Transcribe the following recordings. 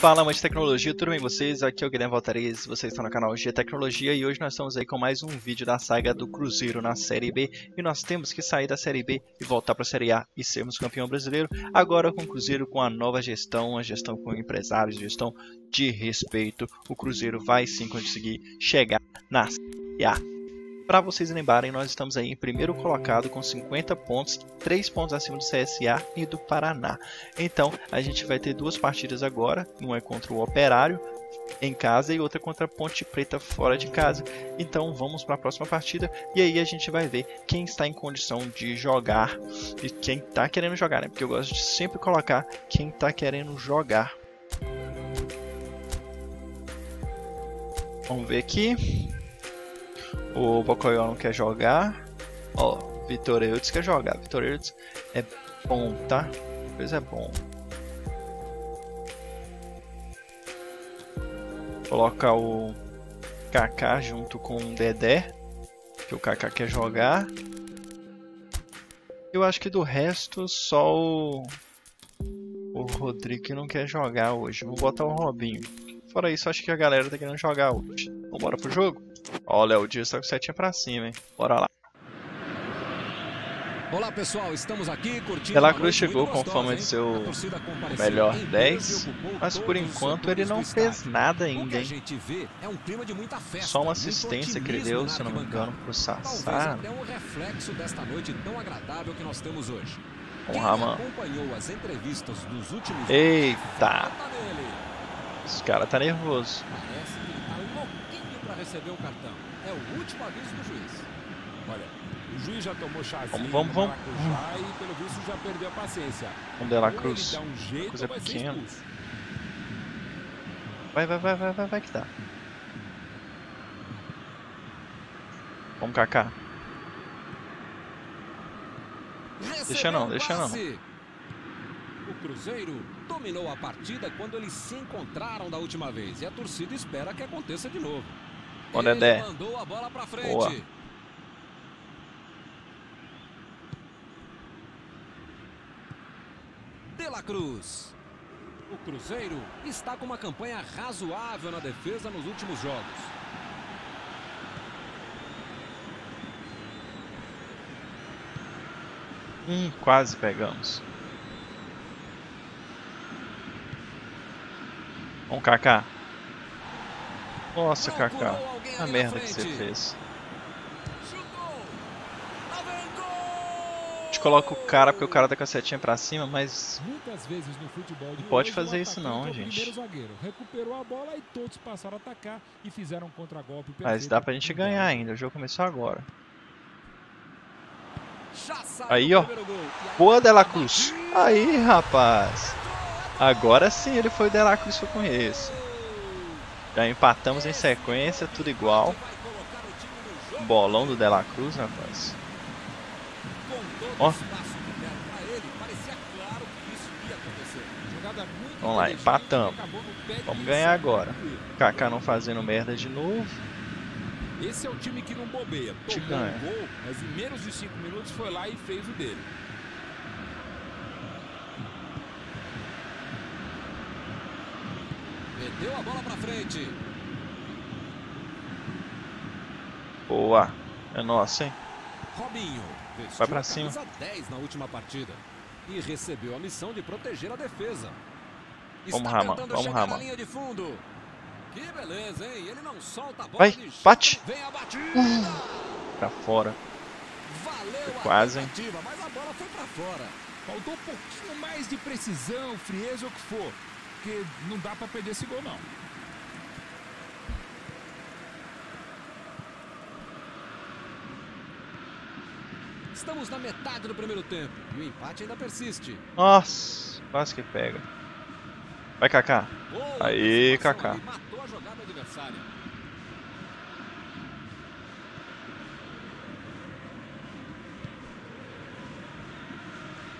Fala, amante de tecnologia, tudo bem com vocês? Aqui é o Guilherme Valtarez, vocês estão no canal G Tecnologia e hoje nós estamos aí com mais um vídeo da saga do Cruzeiro na Série B. E nós temos que sair da Série B e voltar para a Série A e sermos campeão brasileiro. Agora com o Cruzeiro, com a nova gestão, a gestão com empresários, gestão de respeito. O Cruzeiro vai sim conseguir chegar na Série A. Para vocês lembrarem, nós estamos aí em primeiro colocado com 50 pontos, 3 pontos acima do CSA e do Paraná. Então, a gente vai ter duas partidas agora, uma é contra o Operário em casa e outra contra a Ponte Preta fora de casa. Então, vamos para a próxima partida e aí a gente vai ver quem está em condição de jogar e quem está querendo jogar, né? Porque eu gosto de sempre colocar quem está querendo jogar. Vamos ver aqui. O Pocoyo não quer jogar. Ó, Vitor Hertz quer jogar. Vitor Hertz é bom, tá? Pois é bom. Coloca o Kaká junto com o Dedé, que o Kaká quer jogar. Eu acho que do resto só o Rodrigo não quer jogar hoje. Vou botar o Robinho. Fora isso, acho que a galera tá querendo jogar hoje. Vambora pro jogo? Olha, o Edílson tá com setinha pra cima, hein? Bora lá. Olá, pessoal, estamos aqui curtindo. De La Cruz chegou conforme de seu melhor 10, mas por enquanto ele não fez nada ainda, hein? Só uma assistência que ele deu, se não me engano, pro Sassá. Com o Ramon. Eita! Esse cara tá nervoso. Recebeu o cartão. É o último aviso do juiz. Olha, o juiz já tomou chazinho, vamos. E pelo visto já perdeu a paciência. Vamos, De La Cruz. Coisa pequena. Vai que dá. Vamos, Kaká. Deixa não. O Cruzeiro dominou a partida quando eles se encontraram da última vez e a torcida espera que aconteça de novo. O Dedé mandou a bola pra frente. Boa. De La Cruz. O Cruzeiro está com uma campanha razoável na defesa nos últimos jogos. Quase pegamos. Vamos, Kaká. Nossa, Kaká, a merda que você fez. A gente coloca o cara porque o cara tá com a setinha pra cima, mas não pode fazer isso não, gente. Mas dá pra gente ganhar ainda, o jogo começou agora. Aí, ó. Boa, De La Cruz. Aí, rapaz. Agora sim ele foi o De La Cruz que eu conheço. Já empatamos em sequência, tudo igual. Bolão do De La Cruz, rapaz. Ó. Vamos lá, empatamos. Vamos ganhar agora. Kaká não fazendo merda de novo. Esse é o time que não bobeia. Tomou um gol, mas em menos de 5 minutos foi lá e fez o dele. Deu a bola pra frente. Boa. É nossa, hein? Robinho vai pra cima. 10 na última partida e recebeu a missão de proteger a defesa. Vamos, Ramon. Vamos, Ramon. Que beleza, hein? Ele não solta a bola. Vai, bate. Vem a batida. Pra fora. Valeu, foi quase, hein? Mas a bola foi pra fora. Faltou um pouquinho mais de precisão, frieza ou o que for. Porque não dá pra perder esse gol, não. Estamos na metade do primeiro tempo. E o empate ainda persiste. Nossa, quase que pega. Vai, Kaká. Aí, Kaká. Matou a jogada adversária.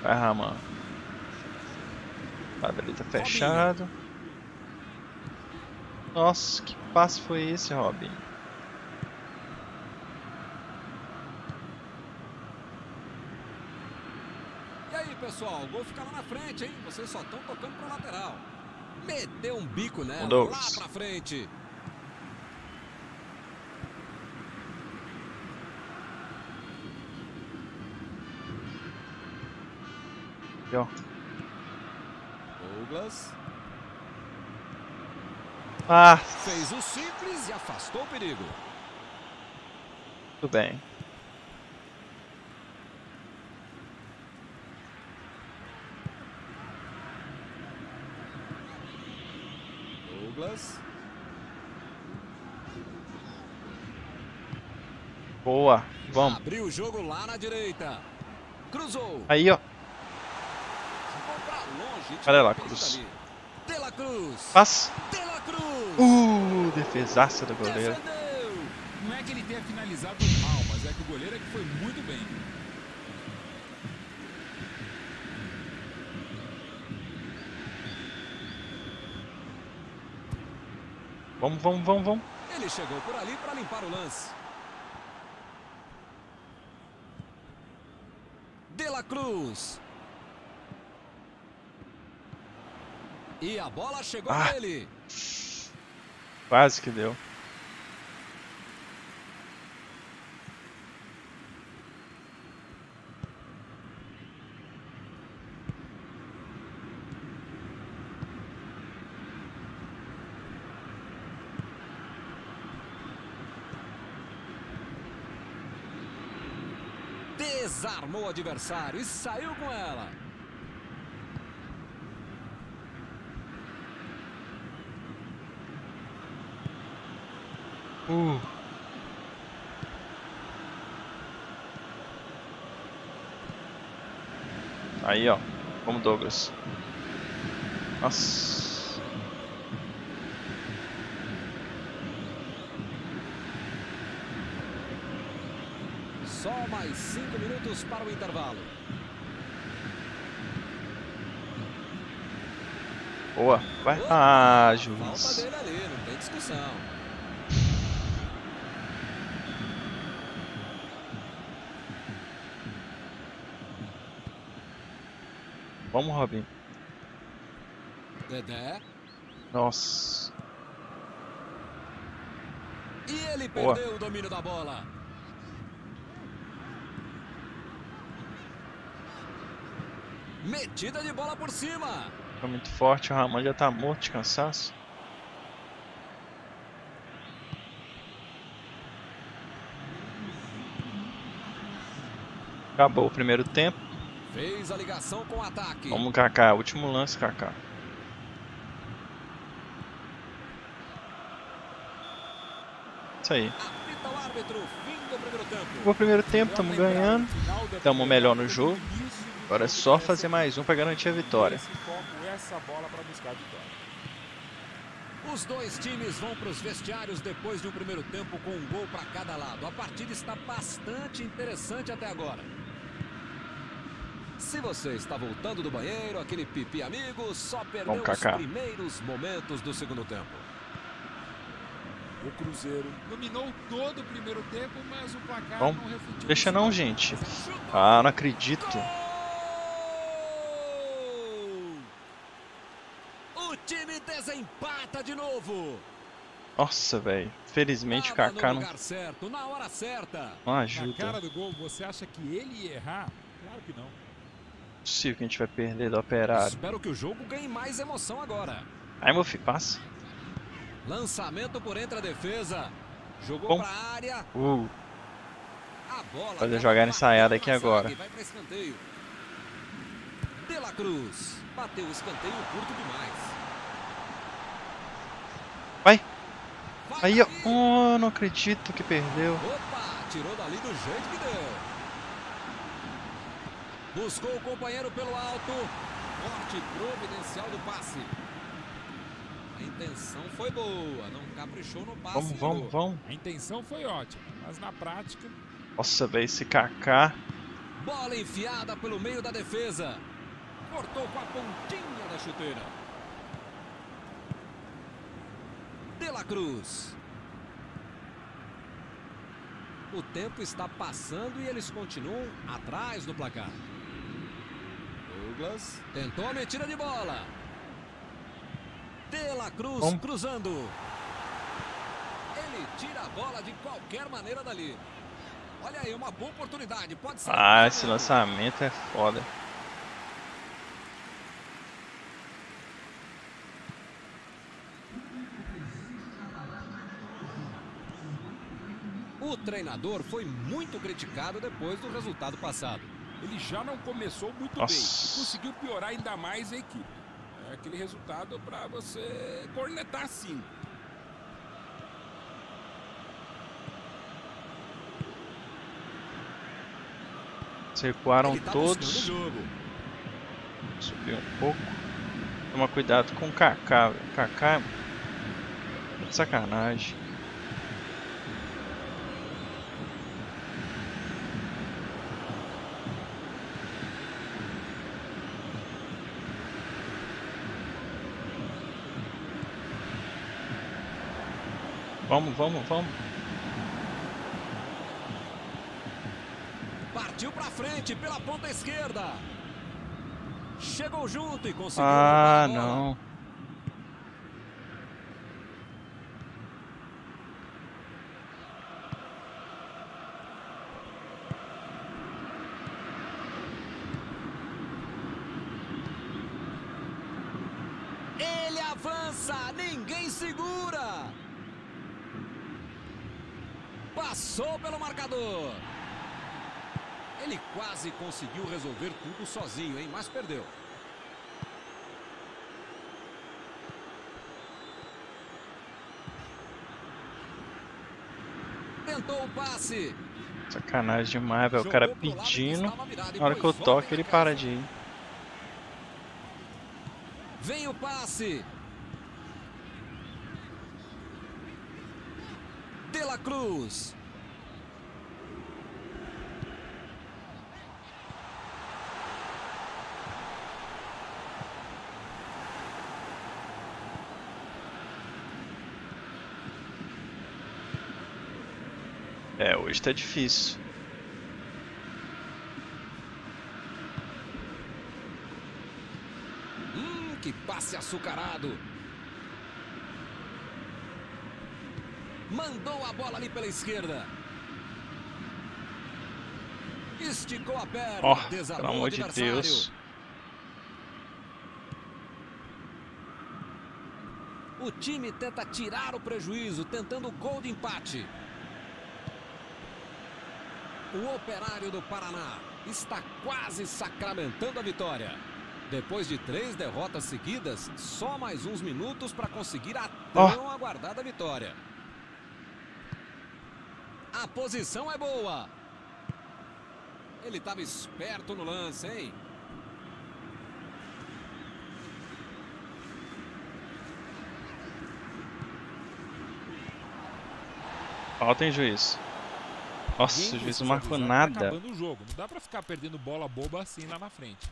Vai, Ramon. Ele tá fechado. Nossa, que passe foi esse, Robinho? aí, pessoal. O gol fica lá na frente, hein? Vocês só estão tocando para lateral. Meteu um bico nela, lá para frente. Douglas. Fez o simples e afastou o perigo. Tudo bem. Douglas. Boa, vamos. Abriu o jogo lá na direita. Cruzou. Aí, ó. Olha lá, Cruz. De La Cruz. Passa. De La Cruz. Defesaça do goleiro. Defendeu. Não é que ele tenha finalizado mal, mas é que o goleiro é que foi muito bem. Vamos, vamos, vamos, vamos. Ele chegou por ali para limpar o lance. De La Cruz. E a bola chegou nele. Quase que deu. Desarmou o adversário e saiu com ela. Aí, ó. Vamos, Douglas. Nossa. Só mais 5 minutos para o intervalo. Boa. Vai. Juiz. Falta dele ali, não tem discussão. Vamos, Robinho. Dedé. Nossa. E ele perdeu o domínio da bola. Metida de bola por cima. Foi muito forte, o Ramon já tá morto de cansaço. Acabou o primeiro tempo. Fez a ligação com o ataque. Vamos, Kaká. Último lance, Kaká. Isso aí. Apita o árbitro, fim do primeiro tempo. O primeiro tempo, estamos ganhando. Estamos melhor no jogo. Agora é só fazer mais um para garantir a vitória. Os dois times vão para os vestiários depois de um primeiro tempo com um gol para cada lado. A partida está bastante interessante até agora. Se você está voltando do banheiro, aquele pipi amigo só perdeu os primeiros momentos do segundo tempo. O Cruzeiro dominou todo o primeiro tempo, mas o placar não refletiu. Deixa não, gente. Não acredito. Gol! O time desempata de novo. Nossa, velho. Felizmente o Kaká não... Certo, na hora certa. Não ajuda. Na cara do gol, você acha que ele ia errar? Claro que não. É possível que a gente vai perder do Operário. Espero que o jogo ganhe mais emoção agora. Aí, meu filho, passa. Lançamento por entre a defesa. Jogou pra área. Fazer jogar ensaiada aqui agora. Vai pra escanteio. De La Cruz. Bateu o escanteio curto demais. Vai. Aí, ó. Oh, não acredito que perdeu. Opa, tirou dali do jeito que deu. Buscou o companheiro pelo alto. Corte providencial do passe. A intenção foi boa. Não caprichou no passe. Vamos, vamos, vamos. A intenção foi ótima, mas na prática... Nossa, velho, esse Kaká. Bola enfiada pelo meio da defesa. Cortou com a pontinha da chuteira. De La Cruz. O tempo está passando e eles continuam atrás do placar. Douglas. Tentou a metida de bola. De La Cruz cruzando. Ele tira a bola de qualquer maneira dali. Olha aí, uma boa oportunidade. Pode ser. Ah, esse lançamento é foda. O treinador foi muito criticado depois do resultado passado. Ele já não começou muito bem. Conseguiu piorar ainda mais a equipe. É aquele resultado para você cornetar, sim. Circuaram todos. Subiu um pouco. Toma cuidado com o Kaká. Kaká é de sacanagem. Vamos, vamos, vamos. Partiu pra frente pela ponta esquerda. Chegou junto e conseguiu. Ah, não. Ele avança, ninguém segura. Passou pelo marcador. Ele quase conseguiu resolver tudo sozinho, hein? Mas perdeu. Tentou o passe. Sacanagem demais, velho. O cara pedindo. Na hora que eu toco, ele para de ir. Vem o passe. De La Cruz. É, hoje tá difícil. Que passe açucarado. Mandou a bola ali pela esquerda. Esticou a perna. Ó, pelo amor de Deus. O time tenta tirar o prejuízo, tentando o gol de empate. O Operário do Paraná está quase sacramentando a vitória. Depois de 3 derrotas seguidas, só mais uns minutos para conseguir a tão aguardada vitória. A posição é boa. Ele estava esperto no lance, hein? Falta em juiz. Nossa, o juiz não marcou nada. Tá acabando o jogo. Não dá pra ficar perdendo bola boba assim lá na frente.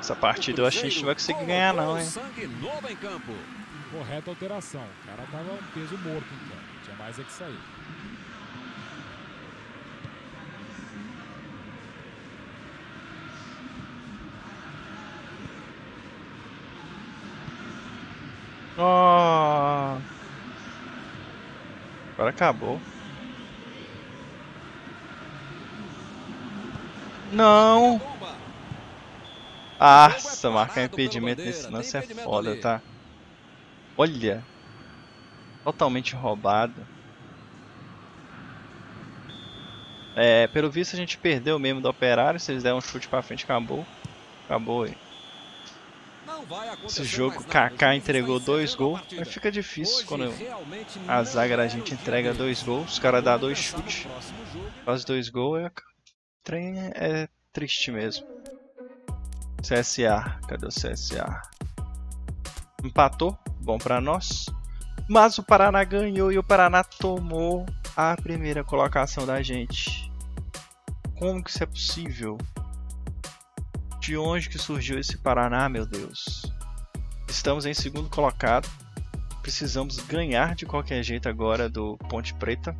Essa partida eu achei que vai conseguir ganhar, não, hein? Correta alteração. O cara tava um peso morto, então. Tinha mais é que sair. Oh. Agora acabou. Não. Nossa, marcar impedimento nesse lance é foda, tá? Olha. Totalmente roubado. É, pelo visto a gente perdeu mesmo do Operário. Se eles deram um chute pra frente, acabou. Acabou aí. Esse jogo, Kaká entregou 2 gols. Mas fica difícil quando a zaga da gente entrega 2 gols. Os caras dão 2 chutes. Faz 2 gols, é triste mesmo. CSA, cadê o CSA? Empatou, bom pra nós. Mas o Paraná ganhou e o Paraná tomou a primeira colocação da gente. Como que isso é possível? De onde que surgiu esse Paraná, meu Deus? Estamos em segundo colocado. Precisamos ganhar de qualquer jeito agora do Ponte Preta.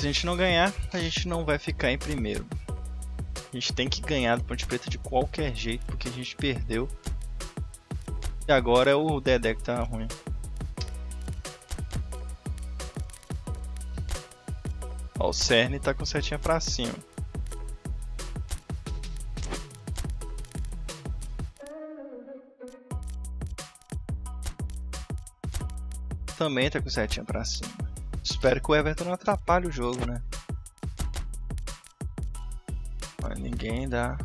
Se a gente não ganhar, a gente não vai ficar em primeiro. A gente tem que ganhar do Ponte Preta de qualquer jeito, porque a gente perdeu. E agora é o Dedé que tá ruim. Ó, o Cerne tá com setinha pra cima. Também tá com setinha pra cima. Espero que o Everton não atrapalhe o jogo, né? Mas ninguém dá.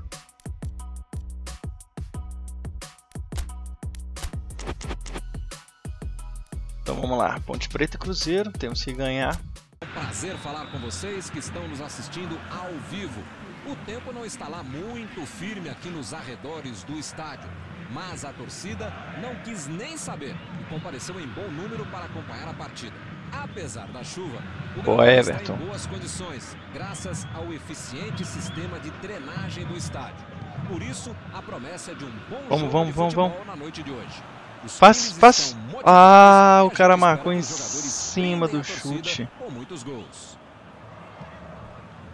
Então vamos lá, Ponte Preta e Cruzeiro, temos que ganhar. É um prazer falar com vocês que estão nos assistindo ao vivo. O tempo não está lá muito firme aqui nos arredores do estádio, mas a torcida não quis nem saber e compareceu em bom número para acompanhar a partida. Apesar da chuva, o Guarani está em boas condições, graças ao eficiente sistema de drenagem do estádio. Por isso, a promessa é de um bom jogo de futebol na noite de hoje. Os passe. Ah, o cara marcou em cima do chute.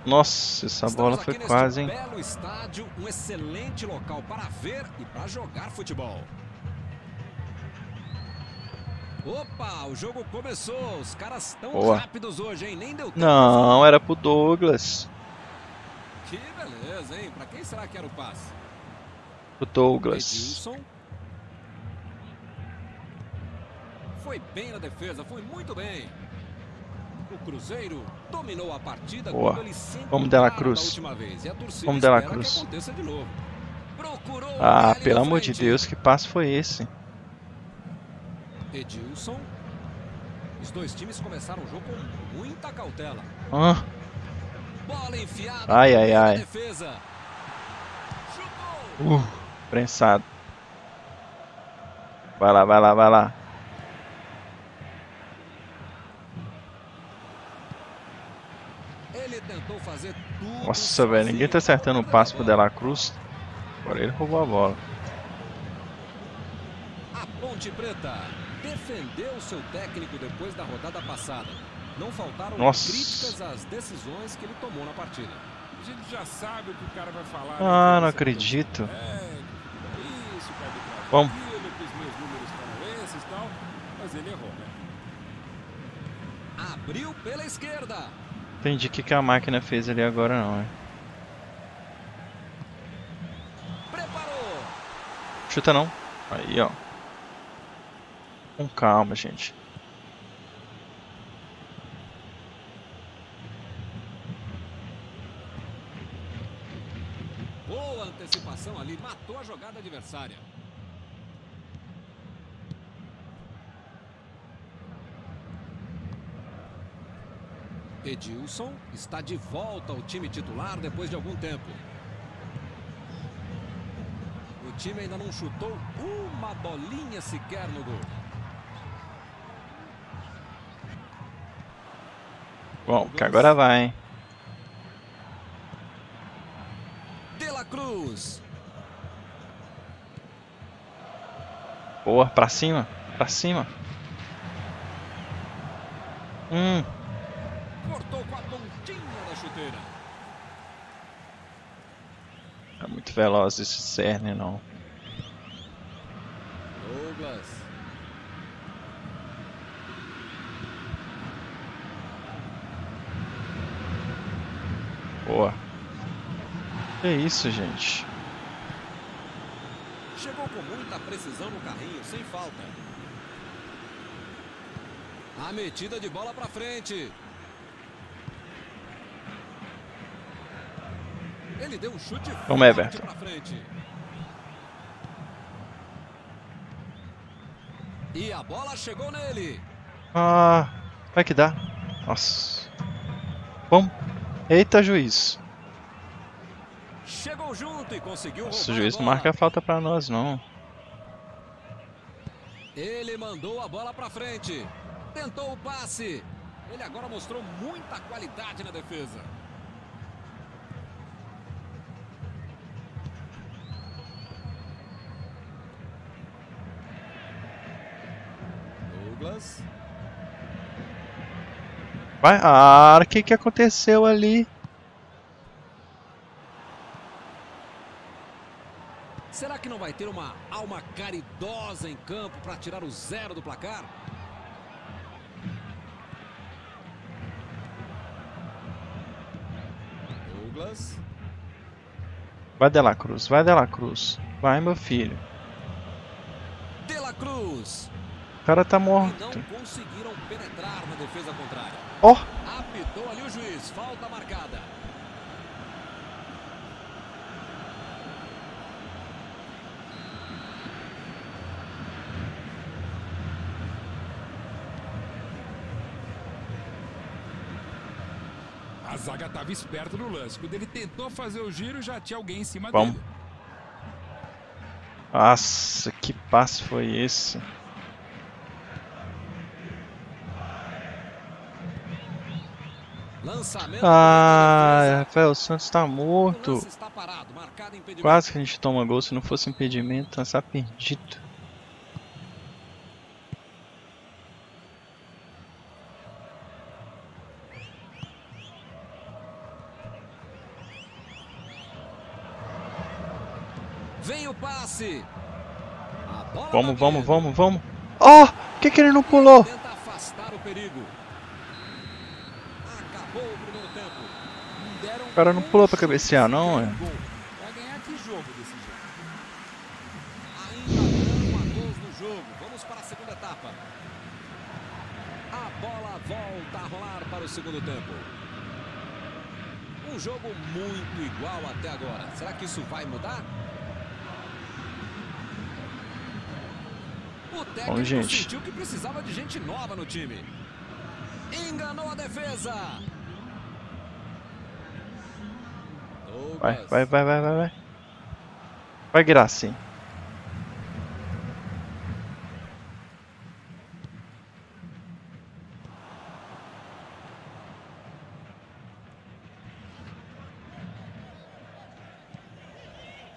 Nossa, essa bola foi quase, hein? Belo estádio, um excelente local para ver e para jogar futebol. Opa, o jogo começou. Os caras estão rápidos hoje, hein? Nem deu tempo. Não, era pro Douglas. Que beleza, hein? Para quem será que era o passe? O Douglas. Edílson. Foi bem na defesa, foi muito bem. O Cruzeiro dominou a partida. Boa. Vamos De La Cruz. Vamos De La Cruz. Ah, pelo amor de Deus, que passo foi esse? Edílson. Os dois times começaram o jogo com muita cautela. Ah. Bola enfiada. Ai, ai, ai. Defesa. Prensado. Vai lá, vai lá, vai lá. Nossa, velho, ninguém tá acertando o passe pro De La Cruz. Agora ele roubou a bola. A Ponte Preta defendeu seu técnico depois da rodada passada. Não faltaram críticas às decisões que ele tomou na partida. A gente já sabe o que o cara vai falar. Ah, não acredito. Vamos. Mas ele errou, né? Abriu pela esquerda. Entendi o que a máquina fez ali agora não, hein? Preparou. Chuta não. Aí, ó. Com calma, gente. Boa antecipação ali, matou a jogada adversária. Edílson está de volta ao time titular depois de algum tempo. O time ainda não chutou uma bolinha sequer no gol. Bom, que agora vai, hein? De La Cruz. Boa, pra cima, pra cima. Cortou com a pontinha da chuteira. É muito veloz esse Cerne, não. Douglas. Boa. Que isso, gente. Chegou com muita precisão no carrinho, sem falta. A metida de bola pra frente. Ele deu um chute forte pra frente. E a bola chegou nele. Ah, vai que dá. Nossa. Bom. Eita, juiz. Chegou junto e conseguiu. Nossa, o juiz não marca a falta pra nós, não. Ele mandou a bola pra frente. Tentou o passe. Ele agora mostrou muita qualidade na defesa. Douglas. Vai, ah, o que que aconteceu ali? Será que não vai ter uma alma caridosa em campo para tirar o zero do placar? Douglas. Vai, De La Cruz, vai, De La Cruz. Vai, meu filho. De La Cruz. O cara tá morto. Não conseguiram penetrar na defesa contrária. Ó. Oh. Apitou ali o juiz, falta marcada. A zaga estava esperta no lance. Quando ele tentou fazer o giro, já tinha alguém em cima dele. Nossa, que passe foi esse? Lançamento. Ah, Rafael Santos está morto. Está parado, quase que a gente toma gol. Se não fosse impedimento, está perdido. Vamos, vamos, vamos, vamos. Ó, oh, por que que ele não pulou? Tenta afastar o perigo. Acabou o primeiro tempo. O cara não pulou pra cabecear, não, é? Vai ganhar que jogo desse jogo. Ainda não há gols no jogo. Vamos para a segunda etapa. A bola volta a rolar para o segundo tempo. Um jogo muito igual até agora. Será que isso vai mudar? O técnico sentiu que precisava de gente nova no time. Enganou a defesa. Vai, vai, vai, vai, vai. Vai, Graça.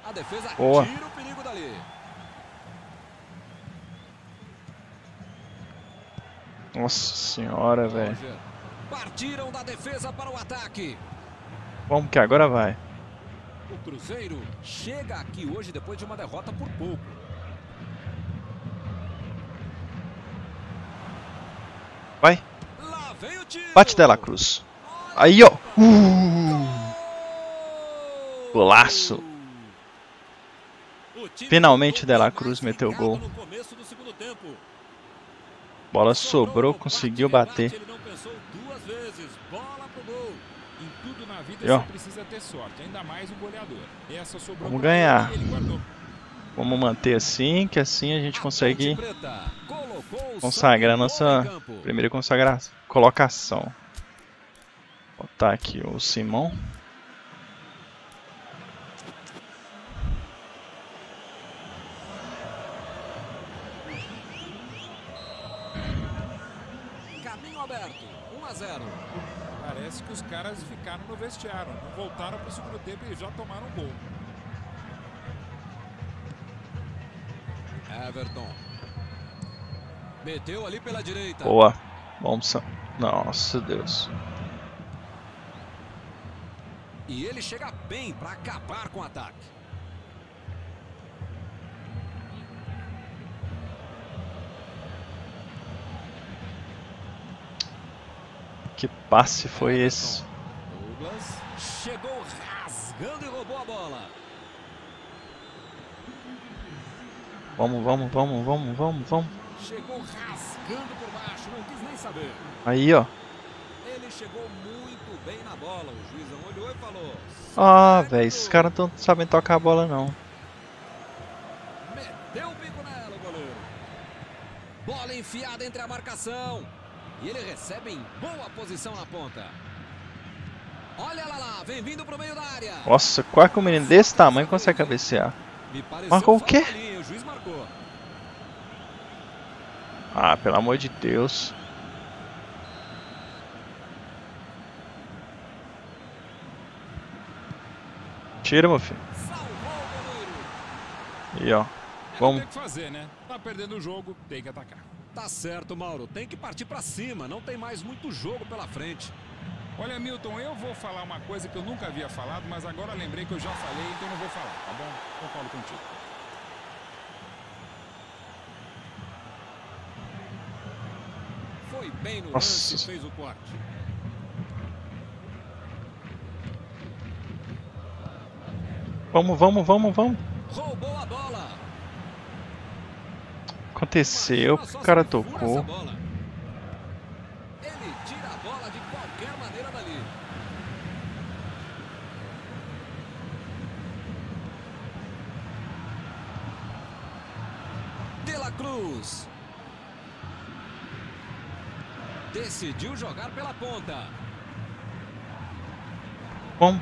A defesa tira o perigo dali. Nossa senhora, velho. Partiram da defesa para o ataque. Vamos que agora vai. O Cruzeiro chega aqui hoje depois de uma derrota por pouco. Vai. Lá vem o tiro. Bate, De La Cruz. Aí, ó. Golaço. Finalmente, De La Cruz meteu o gol. No começo do segundo tempo. Bola sobrou, conseguiu bater. Ele não pensou duas vezes. Bola pro gol. Em tudo na vida você precisa ter sorte, ainda mais um goleador. Essa sobrou. Vamos ganhar. Vamos manter assim, que assim a gente consegue consagrar nossa primeira colocação. Vou botar aqui o Simão. Parece que os caras ficaram no vestiário, não voltaram para o segundo tempo e já tomaram um gol. Everton meteu ali pela direita. Boa, vamos. Nossa, Deus. E ele chega bem para acabar com o ataque. Que passe foi esse? Douglas chegou rasgando e roubou a bola. Vamos, vamos, vamos, vamos, vamos, vamos. Chegou rasgando por baixo, não quis nem saber. Aí, ó. Ele chegou muito bem na bola. O juiz olhou e falou: ah, velho, esses caras não sabem tocar a bola, não. Meteu o bico nela, o goleiro. Bola enfiada entre a marcação. E ele recebe em boa posição na ponta. Olha lá, vem vindo pro meio da área. Nossa, quase que um menino desse tamanho consegue cabecear. Marcou o quê? O juiz marcou. Ah, pelo amor de Deus. Tira, meu filho. E ó, vamos. Tem que fazer, né? Tá perdendo o jogo, tem que atacar. Tá certo, Mauro. Tem que partir pra cima. Não tem mais muito jogo pela frente. Olha, Milton, eu vou falar uma coisa que eu nunca havia falado, mas agora lembrei que eu já falei, então não vou falar, tá bom? Concordo contigo. Foi bem no lance, fez o corte. Vamos. Roubou a bola. Aconteceu, o cara tocou. Ele tira a bola de qualquer maneira dali. De La Cruz. Decidiu jogar pela ponta. Bom.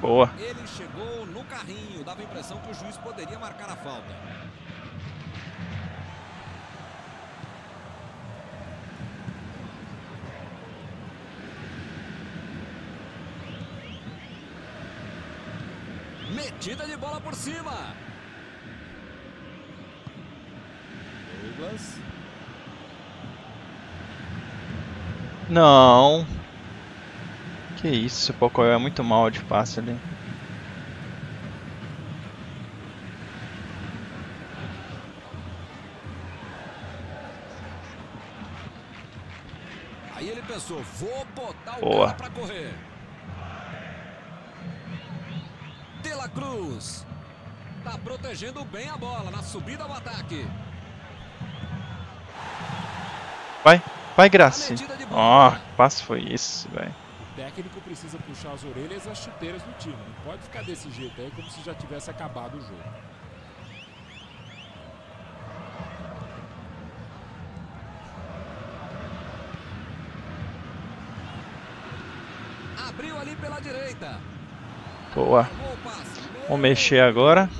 Boa. Ele chegou no carrinho, dava a impressão que o juiz poderia marcar a falta. Metida de bola por cima. Douglas. Não. Que isso, o Pocoyo é muito mal de passe ali. Aí ele pensou, vou botar o cara pra correr. De La Cruz. Tá protegendo bem a bola na subida ao ataque. Vai, Graça. Ó, que passe foi esse, velho. O técnico precisa puxar as orelhas e as chuteiras do time. Não pode ficar desse jeito aí, como se já tivesse acabado o jogo. Abriu ali pela direita. Boa. Vamos mexer agora.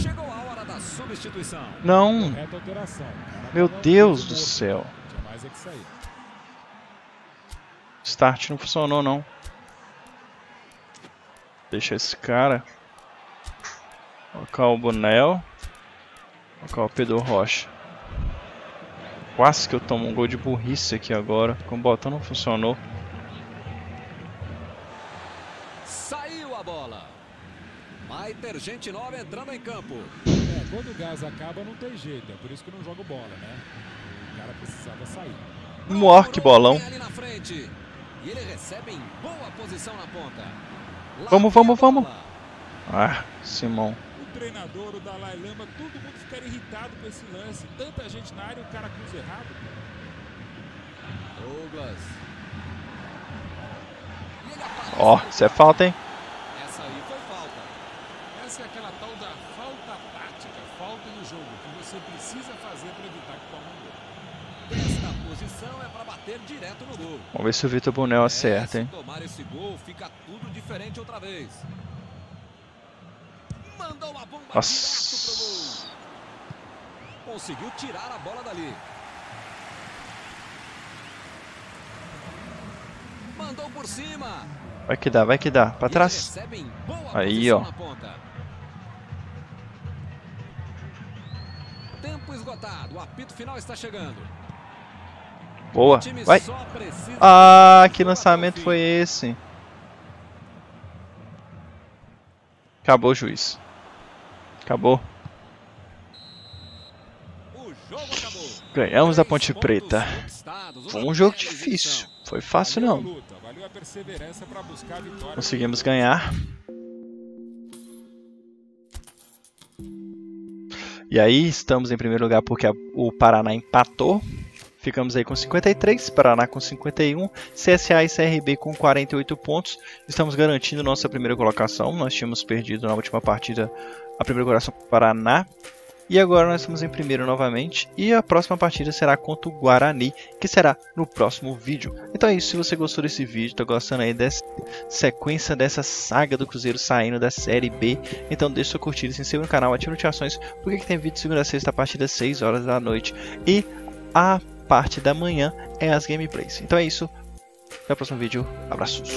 Chegou a hora da substituição. Não. Meu Deus do céu. Start não funcionou, não. Deixa esse cara. Colocar o Bonel. Colocar o Pedro Rocha. Quase que eu tomo um gol de burrice aqui agora. Com o botão não funcionou. Saiu a bola. Vai ter gente nova entrando em campo. Quando o gás acaba não tem jeito. É por isso que não jogo bola, né? Cara precisava sair. Morque bolão. Vamos. Ah, Simão. O treinador, o Dalai Lama, todo mundo fica irritado com esse lance. Tanta gente na área, o cara cruza errado. Douglas. Ó, isso é falta, hein? Essa aí foi falta. Essa é aquela tal da falta tática, falta no jogo que você precisa fazer para evitar que tome um gol. Esta posição é para bater direto no gol. Vamos ver se o Vitor Bonel acerta, hein? Se tomar esse gol, fica tudo diferente outra vez. Mandou uma bomba direto pro gol. Conseguiu tirar a bola dali. Mandou por cima. Vai que dá. Para trás. Aí, ó. Tempo esgotado. O apito final está chegando. Boa, vai. Ah, que lançamento foi esse? Acabou, juiz. Acabou. Ganhamos a Ponte Preta. Foi um jogo difícil. Foi fácil, não. Conseguimos ganhar. E aí estamos em primeiro lugar porque o Paraná empatou. Ficamos aí com 53, Paraná com 51, CSA e CRB com 48 pontos. Estamos garantindo nossa primeira colocação. Nós tínhamos perdido na última partida a primeira colocação para o Paraná. E agora nós estamos em primeiro novamente. E a próxima partida será contra o Guarani, que será no próximo vídeo. Então é isso, se você gostou desse vídeo, tá gostando aí dessa sequência, dessa saga do Cruzeiro saindo da Série B. Então deixa sua curtida, se inscreva no canal, ative notificações, porque tem vídeo de segunda a sexta a partir das 6 horas da noite. E a parte da manhã é as gameplays. Então é isso, até o próximo vídeo, abraços!